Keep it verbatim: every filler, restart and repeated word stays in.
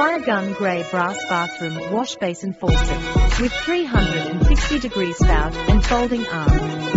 Fire Gun Grey Brass Bathroom Wash Basin Faucet with three hundred sixty degree spout and folding arm.